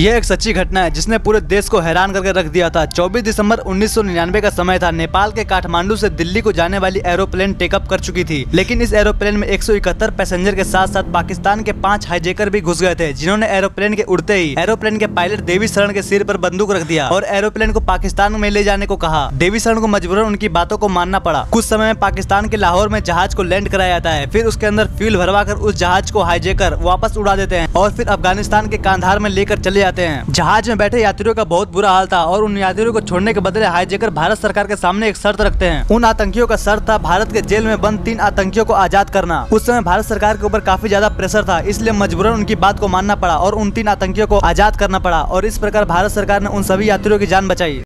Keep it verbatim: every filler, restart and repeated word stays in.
यह एक सच्ची घटना है जिसने पूरे देश को हैरान करके रख दिया था। चौबीस दिसंबर उन्नीस सौ निन्यानवे का समय था। नेपाल के काठमांडू से दिल्ली को जाने वाली एरोप्लेन टेकअप कर चुकी थी, लेकिन इस एरोप्लेन में एक सौ इकहत्तर पैसेंजर के साथ साथ पाकिस्तान के पांच हाईजेकर भी घुस गए थे, जिन्होंने एरोप्लेन के उड़ते ही एरोप्लेन के पायलट देवी शरण के सिर पर बंदूक रख दिया और एरोप्लेन को पाकिस्तान में ले जाने को कहा। देवी शरण को मजबूरन उनकी बातों को मानना पड़ा। कुछ समय में पाकिस्तान के लाहौर में जहाज को लैंड कराया जाता है, फिर उसके अंदर फ्यूल भरवा कर उस जहाज को हाईजेकर वापस उड़ा देते हैं और फिर अफगानिस्तान के कांधार में लेकर चले जाते हैं। जहाज में बैठे यात्रियों का बहुत बुरा हाल था और उन यात्रियों को छोड़ने के बदले हाईजेकर भारत सरकार के सामने एक शर्त रखते हैं। उन आतंकियों का शर्त था भारत के जेल में बंद तीन आतंकियों को आजाद करना। उस समय भारत सरकार के ऊपर काफी ज्यादा प्रेशर था, इसलिए मजबूरन उनकी बात को मानना पड़ा और उन तीन आतंकियों को आजाद करना पड़ा और इस प्रकार भारत सरकार ने उन सभी यात्रियों की जान बचाई।